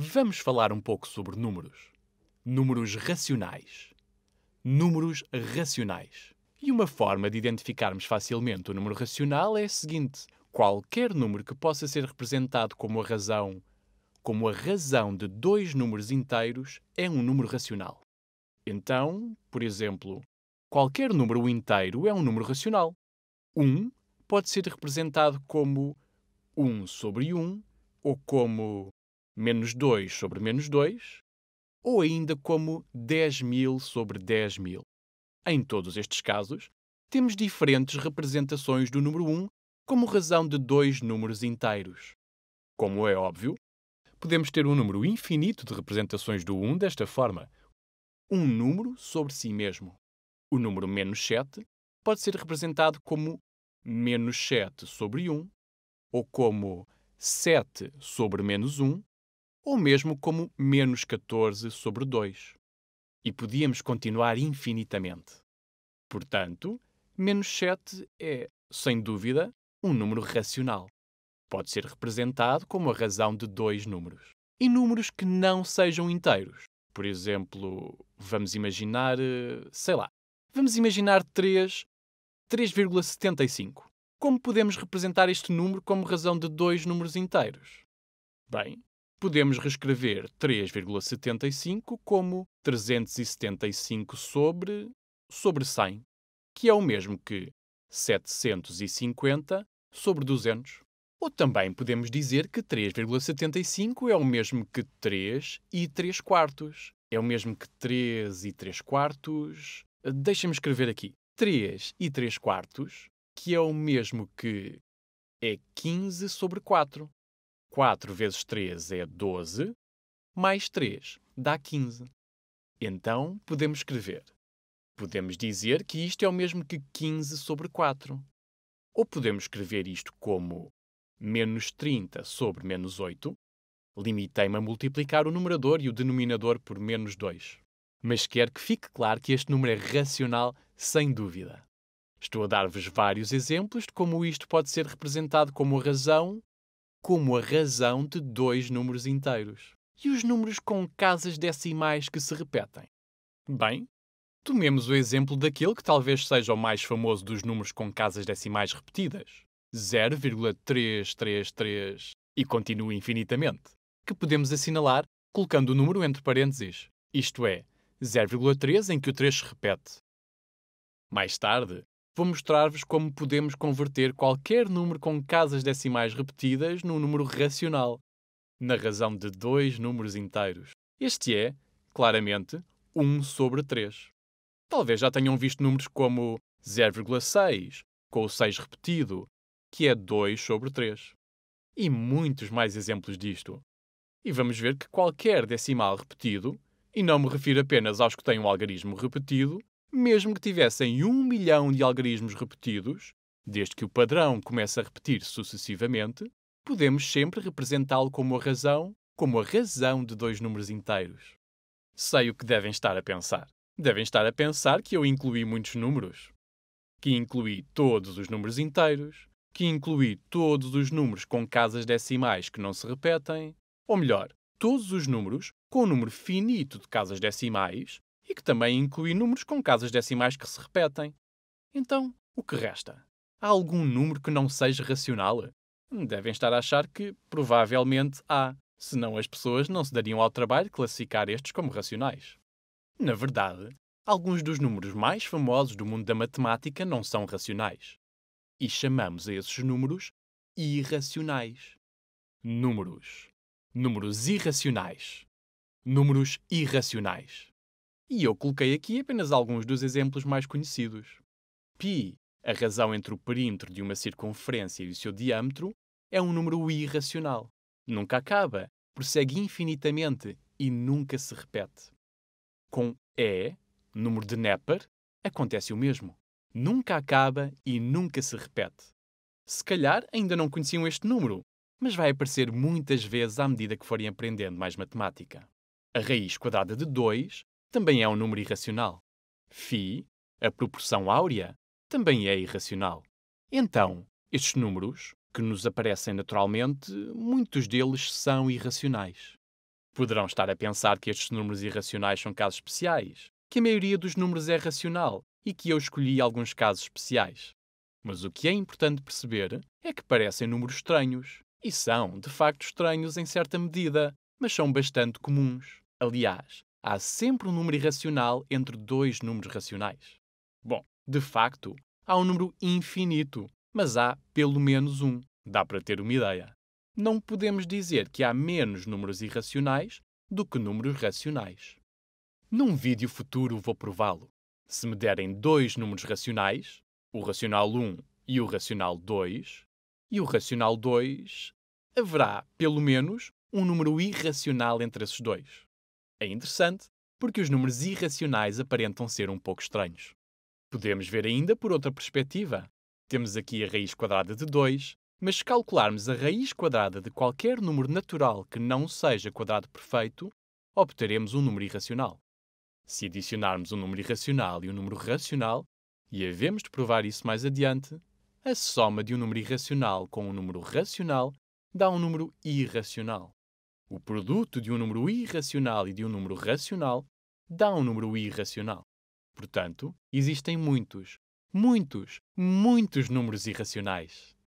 Vamos falar um pouco sobre números. Números racionais. Números racionais. E uma forma de identificarmos facilmente o número racional é a seguinte. Qualquer número que possa ser representado como a razão de dois números inteiros, é um número racional. Então, por exemplo, qualquer número inteiro é um número racional. 1 pode ser representado como 1 sobre 1, ou como menos 2 sobre menos 2, ou ainda como 10.000 sobre 10.000. Em todos estes casos, temos diferentes representações do número 1 como razão de dois números inteiros. Como é óbvio, podemos ter um número infinito de representações do 1 desta forma. Um número sobre si mesmo. O número menos 7 pode ser representado como menos 7 sobre 1, ou como 7 sobre menos 1, ou mesmo como menos 14 sobre 2. E podíamos continuar infinitamente. Portanto, menos 7 é, sem dúvida, um número racional. Pode ser representado como a razão de dois números. E números que não sejam inteiros. Por exemplo, vamos imaginar, sei lá, vamos imaginar 3,75. Como podemos representar este número como razão de dois números inteiros? Bem, podemos reescrever 3,75 como 375 sobre 100, que é o mesmo que 750 sobre 200. Ou também podemos dizer que 3,75 é o mesmo que 3 e 3 quartos. É o mesmo que 3 e 3 quartos... Deixa-me escrever aqui. 3 e 3 quartos, que é o mesmo que... é 15 sobre 4. 4 vezes 3 é 12, mais 3 dá 15. Então, podemos escrever. Podemos dizer que isto é o mesmo que 15 sobre 4. Ou podemos escrever isto como... menos 30 sobre menos 8, limitei-me a multiplicar o numerador e o denominador por menos 2. Mas quero que fique claro que este número é racional, sem dúvida. Estou a dar-vos vários exemplos de como isto pode ser representado como a razão de dois números inteiros. E os números com casas decimais que se repetem? Bem, tomemos o exemplo daquele que talvez seja o mais famoso dos números com casas decimais repetidas. 0,333 e continua infinitamente, que podemos assinalar colocando o número entre parênteses, isto é, 0,3 em que o 3 se repete. Mais tarde, vou mostrar-vos como podemos converter qualquer número com casas decimais repetidas num número racional, na razão de dois números inteiros. Este é, claramente, 1 sobre 3. Talvez já tenham visto números como 0,6, com o 6 repetido, que é 2 sobre 3. E muitos mais exemplos disto. E vamos ver que qualquer decimal repetido, e não me refiro apenas aos que têm um algarismo repetido, mesmo que tivessem 1 milhão de algarismos repetidos, desde que o padrão comece a repetir sucessivamente, podemos sempre representá-lo como a razão de dois números inteiros. Sei o que devem estar a pensar. Devem estar a pensar que eu incluí muitos números. Que inclui todos os números inteiros, que inclui todos os números com casas decimais que não se repetem, ou melhor, todos os números com um número finito de casas decimais e que também inclui números com casas decimais que se repetem. Então, o que resta? Há algum número que não seja racional? Devem estar a achar que, provavelmente, há, senão as pessoas não se dariam ao trabalho de classificar estes como racionais. Na verdade, alguns dos números mais famosos do mundo da matemática não são racionais. E chamamos a esses números irracionais. Números. Números irracionais. Números irracionais. E eu coloquei aqui apenas alguns dos exemplos mais conhecidos. Pi, a razão entre o perímetro de uma circunferência e o seu diâmetro, é um número irracional. Nunca acaba, prossegue infinitamente e nunca se repete. Com E, número de Neper, acontece o mesmo. Nunca acaba e nunca se repete. Se calhar ainda não conheciam este número, mas vai aparecer muitas vezes à medida que forem aprendendo mais matemática. A raiz quadrada de 2 também é um número irracional. Φ, a proporção áurea, também é irracional. Então, estes números, que nos aparecem naturalmente, muitos deles são irracionais. Poderão estar a pensar que estes números irracionais são casos especiais, que a maioria dos números é racional e que eu escolhi alguns casos especiais. Mas o que é importante perceber é que parecem números estranhos. E são, de facto, estranhos em certa medida, mas são bastante comuns. Aliás, há sempre um número irracional entre dois números racionais. Bom, de facto, há um número infinito, mas há pelo menos um. Dá para ter uma ideia. Não podemos dizer que há menos números irracionais do que números racionais. Num vídeo futuro vou prová-lo. Se me derem dois números racionais, o racional 1 e o racional 2, e o racional 2, haverá, pelo menos, um número irracional entre esses dois. É interessante, porque os números irracionais aparentam ser um pouco estranhos. Podemos ver ainda por outra perspectiva. Temos aqui a raiz quadrada de 2, mas se calcularmos a raiz quadrada de qualquer número natural que não seja quadrado perfeito, obteremos um número irracional. Se adicionarmos um número irracional e um número racional, e havemos de provar isso mais adiante, a soma de um número irracional com um número racional dá um número irracional. O produto de um número irracional e de um número racional dá um número irracional. Portanto, existem muitos, muitos, muitos números irracionais.